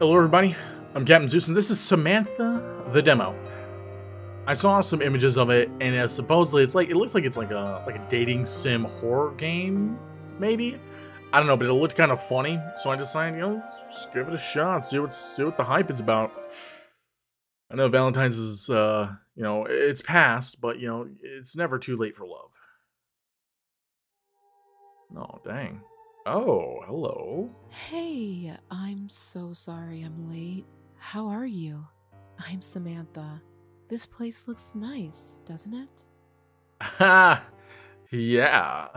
Hello everybody, I'm Captain Zeus and this is Samantha the demo. I saw some images of it and supposedly it looks like it's like a dating sim horror game, maybe? I don't know, but it looked kind of funny, so I decided, you know, just give it a shot, see what the hype is about. I know Valentine's is you know, it's past, but you know, it's never too late for love. Oh, dang. Oh, hello. Hey, I'm so sorry I'm late. How are you? I'm Samantha. This place looks nice, doesn't it? Ha! Yeah.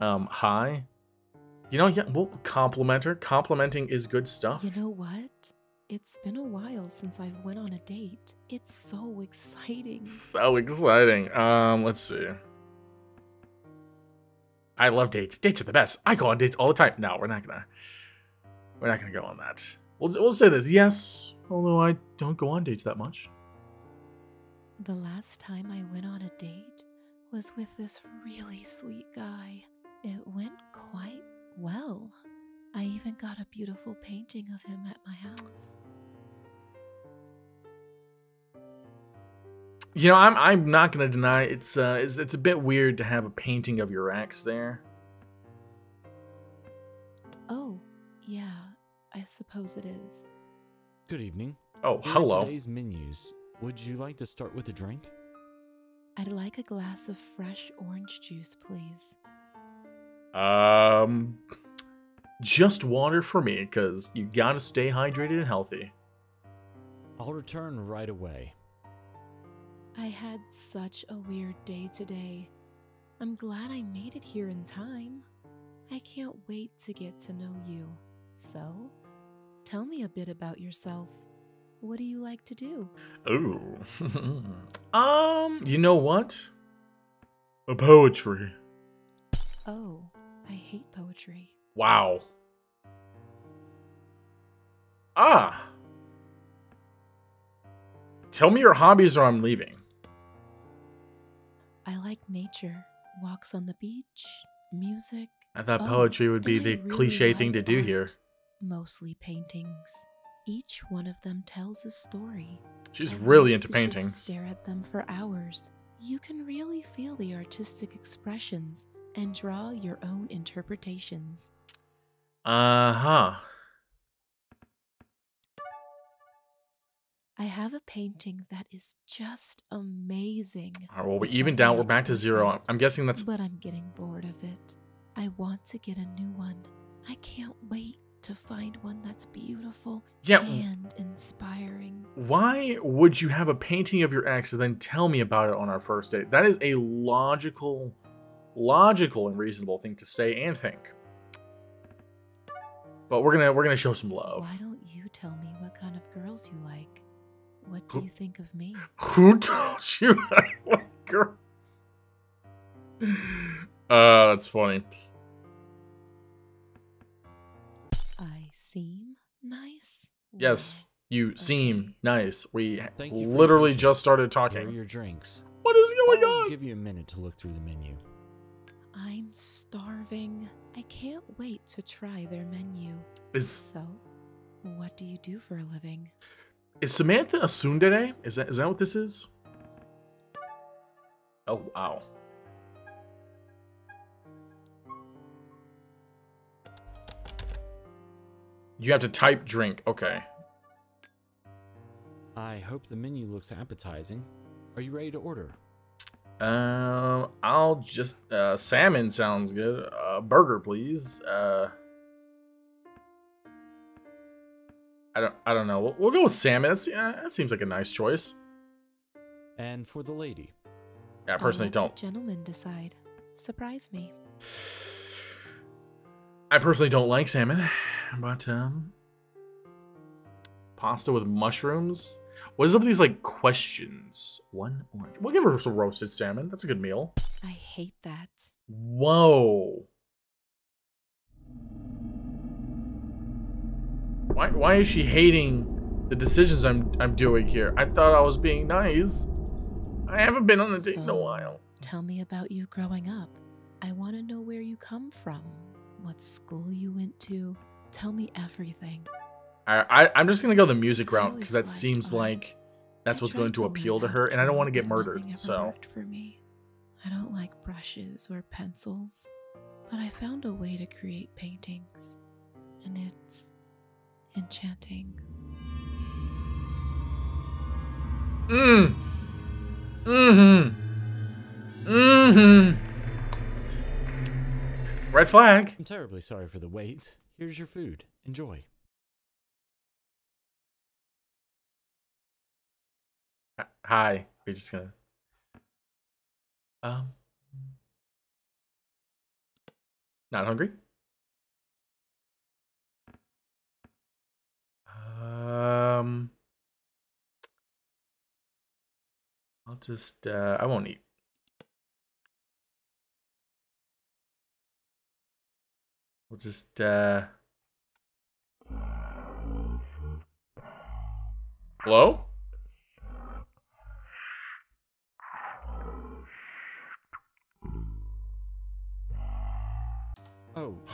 Hi. You know, yeah, well, compliment her. Complimenting is good stuff. You know what? It's been a while since I've went on a date. It's so exciting. So exciting. Let's see. I love dates. Dates are the best. I go on dates all the time. No, we're not gonna go on that. We'll say this. Yes, although I don't go on dates that much. The last time I went on a date was with this really sweet guy. It went quite well. I even got a beautiful painting of him at my house. You know, I'm not gonna deny it's a bit weird to have a painting of your ex there. Oh, yeah, I suppose it is. Good evening. Oh, hello. Today's menus. Would you like to start with a drink? I'd like a glass of fresh orange juice, please. Just water for me, because you gotta stay hydrated and healthy. I'll return right away. I had such a weird day today. I'm glad I made it here in time. I can't wait to get to know you. So, tell me a bit about yourself. What do you like to do? Ooh. You know what? Poetry. Oh, I hate poetry. Wow. Ah. Tell me your hobbies or I'm leaving. I like nature, walks on the beach, music. I thought poetry would be the cliche thing to do here. Mostly paintings. Each one of them tells a story. She's really into paintings. Stare at them for hours. You can really feel the artistic expressions and draw your own interpretations. Uh-huh. I have a painting that is just amazing. All right, well, we even down. We're back to zero. I'm guessing that's... But I'm getting bored of it. I want to get a new one. I can't wait to find one that's beautiful and inspiring. Why would you have a painting of your ex and then tell me about it on our first date? That is a logical and reasonable thing to say and think. But we're gonna show some love. Why don't you tell me what kind of girls you like? What do you think of me? Who told you I like girls? That's funny. I seem nice? Yes, you seem nice. We literally just started talking. Your drinks. What is going on? I'll give you a minute to look through the menu. I'm starving. I can't wait to try their menu. So, what do you do for a living? Is Samantha a tsundere? Is that what this is? Oh, wow. You have to type drink. Okay. I hope the menu looks appetizing. Are you ready to order? I'll just salmon sounds good. Burger, please. I don't know. We'll go with salmon. That seems like a nice choice. And for the lady. Yeah, I personally don't. Gentlemen decide. Surprise me. I personally don't like salmon, but pasta with mushrooms. What is up with these like questions? One orange. We'll give her some roasted salmon. That's a good meal. I hate that. Whoa. Why is she hating the decisions I'm doing here? I thought I was being nice. I haven't been on a date in a while. Tell me about you growing up. I want to know where you come from, what school you went to. Tell me everything. I'm just going to go the music route because that seems like that's what's going to appeal to her, and I don't want to get murdered. So for me, I don't like brushes or pencils, but I found a way to create paintings, and it's enchanting. Red flag. I'm terribly sorry for the wait. Here's your food. Enjoy. Hi. We're just gonna. Not hungry. I'll just. I won't eat. We'll just. Hello?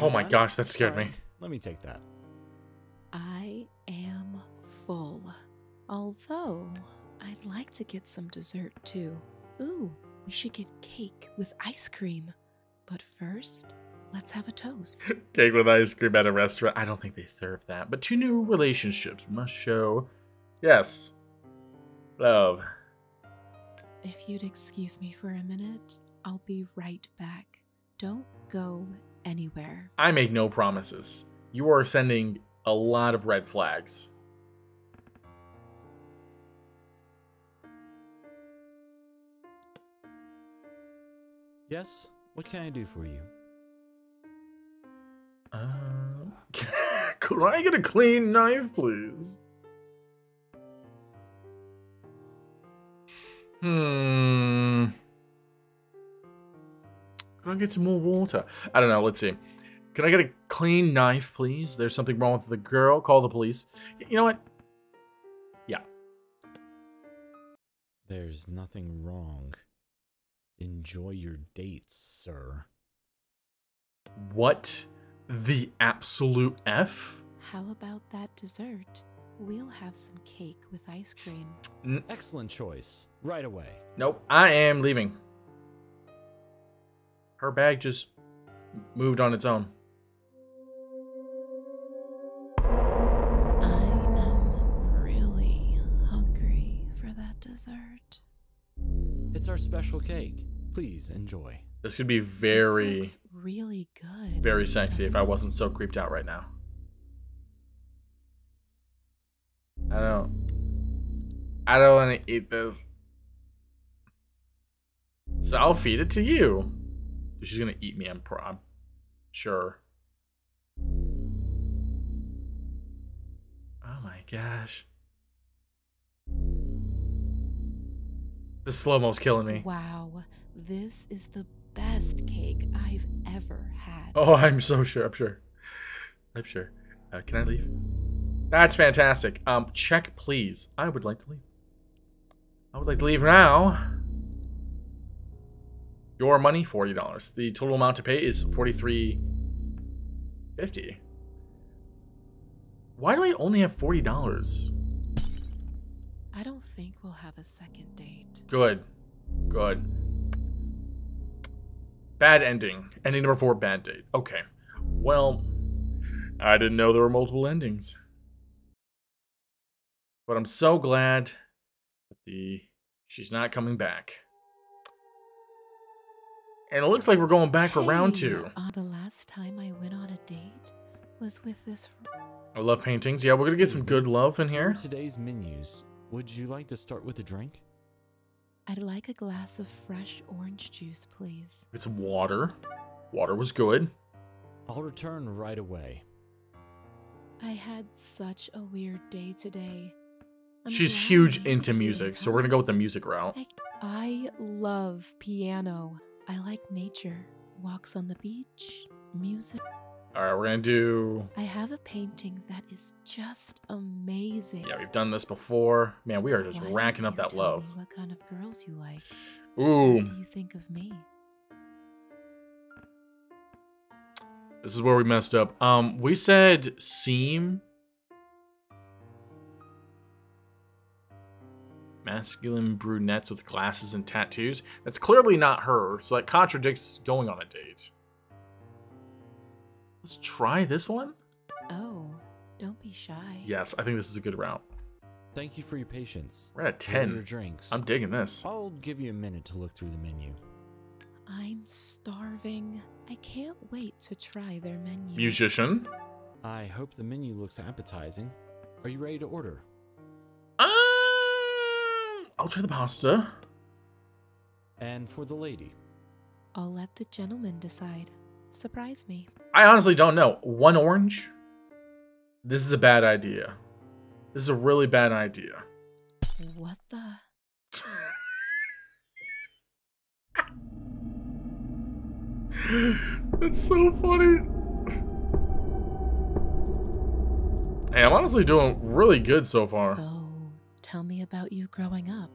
Oh my gosh, that scared me. Let me take that. I am full. Although, I'd like to get some dessert too. Ooh, we should get cake with ice cream. But first, let's have a toast. Cake with ice cream at a restaurant. I don't think they serve that. But two new relationships must show, yes, love. If you'd excuse me for a minute, I'll be right back. Don't go anywhere. I make no promises. You are sending a lot of red flags. Yes? What can I do for you? Could I get a clean knife, please? Can I get some more water? I don't know. Let's see. Can I get a clean knife, please? There's something wrong with the girl. Call the police. You know what? Yeah. There's nothing wrong. Enjoy your dates, sir. What the absolute F? How about that dessert? We'll have some cake with ice cream. Excellent choice. Right away. Nope. I am leaving. Her bag just moved on its own. I am really hungry for that dessert. It's our special cake. Please enjoy. This could be very, really good. Very sexy if I wasn't so creeped out right now. I don't want to eat this. So I'll feed it to you. She's gonna eat me, I'm sure. Oh my gosh. The slow-mo's killing me. Wow, this is the best cake I've ever had. Oh, I'm so sure, I'm sure. Can I leave? That's fantastic. Check please. I would like to leave. I would like to leave now. Your money, $40. The total amount to pay is $43.50. Why do I only have $40? I don't think we'll have a second date. Good. Good. Bad ending. Ending number 4, bad date. Okay. Well, I didn't know there were multiple endings. But I'm so glad that she's not coming back. And it looks like we're going back for round 2. The last time I went on a date was with this. I love paintings. Yeah, we're gonna get some good love in here. Today's menus. Would you like to start with a drink? I'd like a glass of fresh orange juice, please. It's water. Water was good. I'll return right away. I had such a weird day today. She's huge into music, so we're gonna go with the music route. I love piano. I like nature, walks on the beach, music. All right, we're gonna do. I have a painting that is just amazing. Yeah, we've done this before. Man, we are just racking up that love. What kind of girls you like? Ooh. What do you think of me? This is where we messed up. We said seem Masculine brunettes with glasses and tattoos. That's clearly not her, so that contradicts going on a date. Let's try this one. Oh, don't be shy. Yes, I think this is a good route. Thank you for your patience. We're at 10. Your drinks. I'm digging this. I'll give you a minute to look through the menu. I'm starving. I can't wait to try their menu. Musician. I hope the menu looks appetizing. Are you ready to order? I'll try the pasta. And for the lady? I'll let the gentleman decide. Surprise me. I honestly don't know. One orange? This is a bad idea. This is a really bad idea. What the? That's so funny. Hey, I'm honestly doing really good so far. So, tell me about you growing up.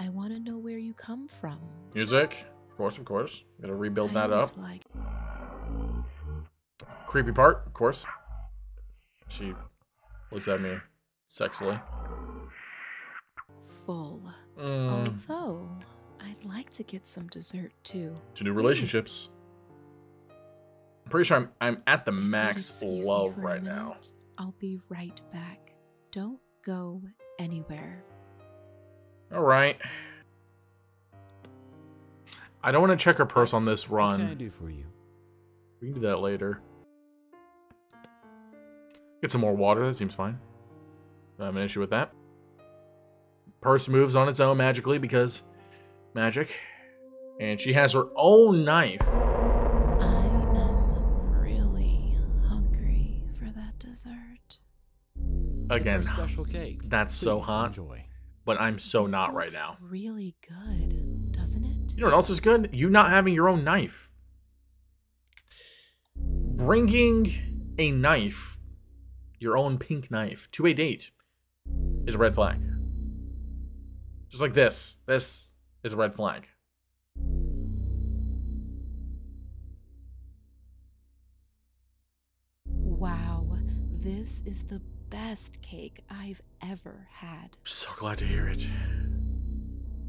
I want to know where you come from. Music. Of course, of course. Gotta rebuild that up. Like... Creepy part, of course. She looks at me. Sexily. Full. Although, I'd like to get some dessert too. To new relationships. I'm pretty sure I'm at the max love right now. I'll be right back. Don't go anywhere. All right. I don't want to check her purse on this run. What can I do for you? We can do that later. Get some more water. That seems fine. I have an issue with that. Purse moves on its own magically because magic. And she has her own knife. I am really hungry for that dessert. Again, special cake. That's so hot. Enjoy. But I'm so this not right now. Really good, doesn't it? You know what else is good? You not having your own knife. Bringing a knife, your own pink knife, to a date. Is a red flag. Just like this. This is a red flag. Wow, this is the best cake I've ever had. I'm so glad to hear it.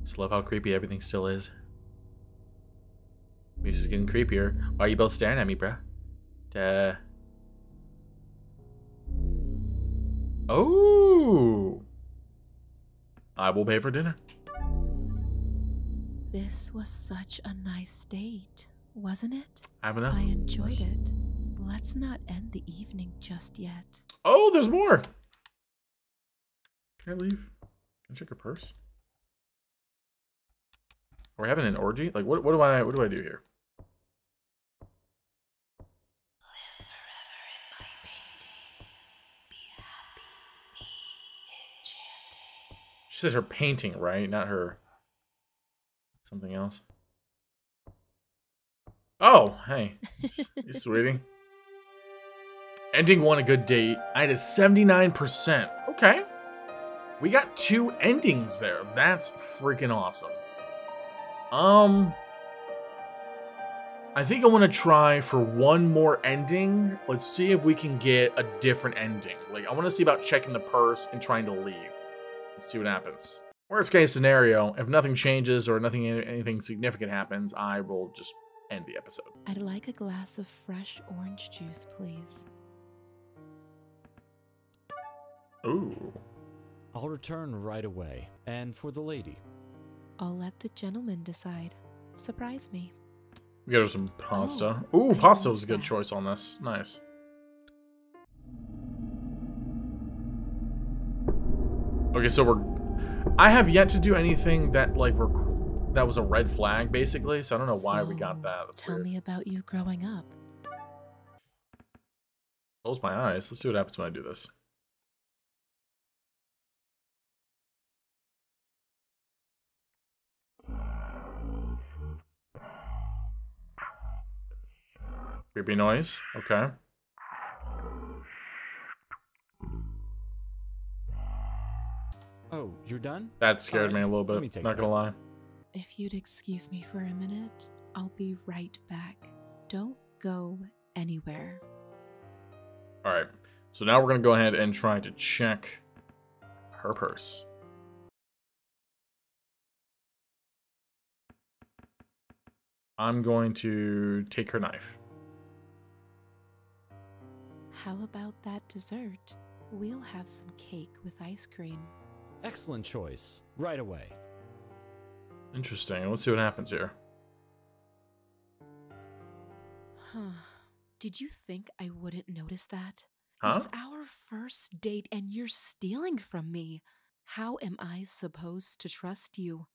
Just love how creepy everything still is. Music's getting creepier. Why are you both staring at me, bruh? Duh. Oh, I will pay for dinner. This was such a nice date, wasn't it? I enjoyed it. Let's not end the evening just yet. Oh, there's more. Can I leave? Can I check her purse? Are we having an orgy? Like, what do I do here? She says her painting, right? Not her something else. Oh, hey. You sweetie. Ending one a good date. I had a 79%. Okay. We got 2 endings there. That's freaking awesome. I think I want to try for one more ending. Let's see if we can get a different ending. Like, I want to see about checking the purse and trying to leave. Let's see what happens. Worst case scenario, if nothing changes or anything significant happens, I will just end the episode. I'd like a glass of fresh orange juice, please. Ooh. I'll return right away. And for the lady? I'll let the gentleman decide. Surprise me. We got her some pasta. Oh, ooh, pasta was a good choice on this. Nice. Okay, so I have yet to do anything that that was a red flag, basically. So I don't know why we got that. That's tell weird. Me about you growing up. Close my eyes. Let's see what happens when I do this. Creepy noise. Okay. Oh, you're done? That scared me a little bit, not gonna lie. If you'd excuse me for a minute, I'll be right back. Don't go anywhere. Alright, so now we're gonna go ahead and try to check her purse. I'm going to take her knife. How about that dessert? We'll have some cake with ice cream. Excellent choice. Right away. Interesting. Let's see what happens here. Huh. Did you think I wouldn't notice that? Huh? It's our first date and you're stealing from me. How am I supposed to trust you?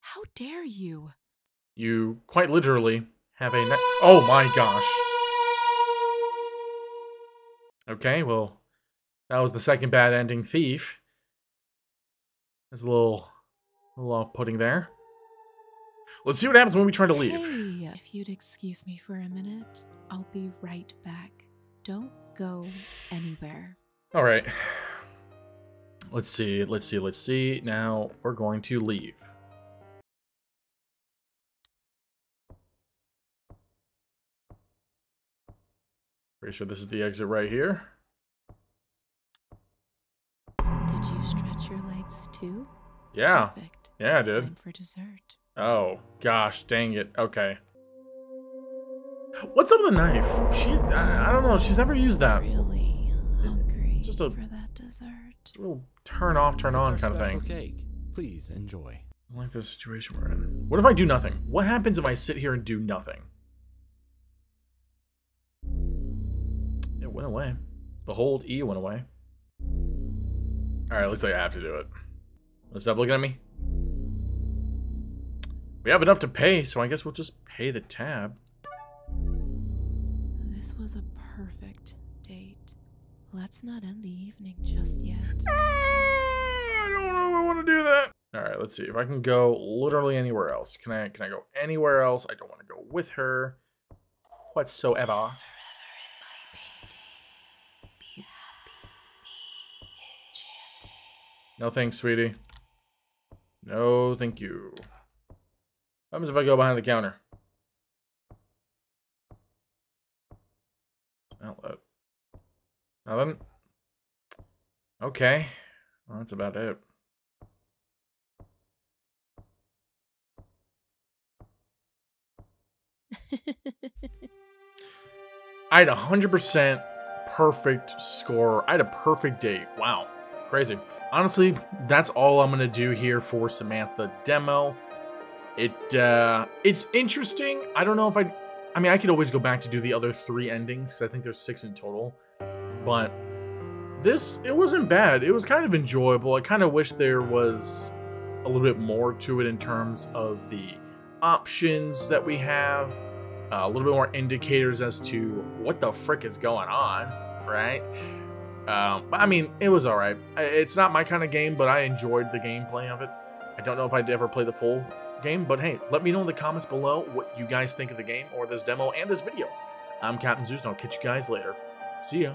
How dare you? You quite literally have a oh my gosh. Okay, well, that was the second bad ending thief. That's a little off-putting there. Let's see what happens when we try to leave. Hey, if you'd excuse me for a minute, I'll be right back. Don't go anywhere. All right. Let's see. Now we're going to leave. Pretty sure this is the exit right here. Did you stretch your legs too? Yeah. Perfect. Yeah, I did. Time for dessert. Oh, gosh, dang it. Okay. What's up with the knife? I don't know. She's never used that. Really hungry just for that dessert. Just a little turn off, turn on kind of thing. Cake. Please enjoy. I like the situation we're in. What if I do nothing? What happens if I sit here and do nothing? It went away. The whole E went away. All right, looks like I have to do it. Stop looking at me. We have enough to pay, so I guess we'll just pay the tab. This was a perfect date. Let's not end the evening just yet. I don't know if I want to do that. All right, let's see if I can go literally anywhere else. Can I go anywhere else? I don't want to go with her whatsoever. Forever in my painting. Be happy, be enchanting. No thanks, sweetie. No, thank you. What happens if I go behind the counter? Outlet. Nothing. Okay. Well, that's about it. I had 100% perfect score. I had a perfect date. Wow. Crazy. Honestly, that's all I'm going to do here for Samantha demo. It's interesting. I don't know if I mean, I could always go back to do the other 3 endings. I think there's 6 in total, but it wasn't bad. It was kind of enjoyable. I kind of wish there was a little bit more to it in terms of the options that we have, a little bit more indicators as to what the frick is going on, right? But I mean, it was all right. It's not my kind of game, but I enjoyed the gameplay of it. I don't know if I'd ever play the full game, but hey, let me know in the comments below what you guys think of the game or this demo and this video. I'm Captain Zeus, and I'll catch you guys later. See ya.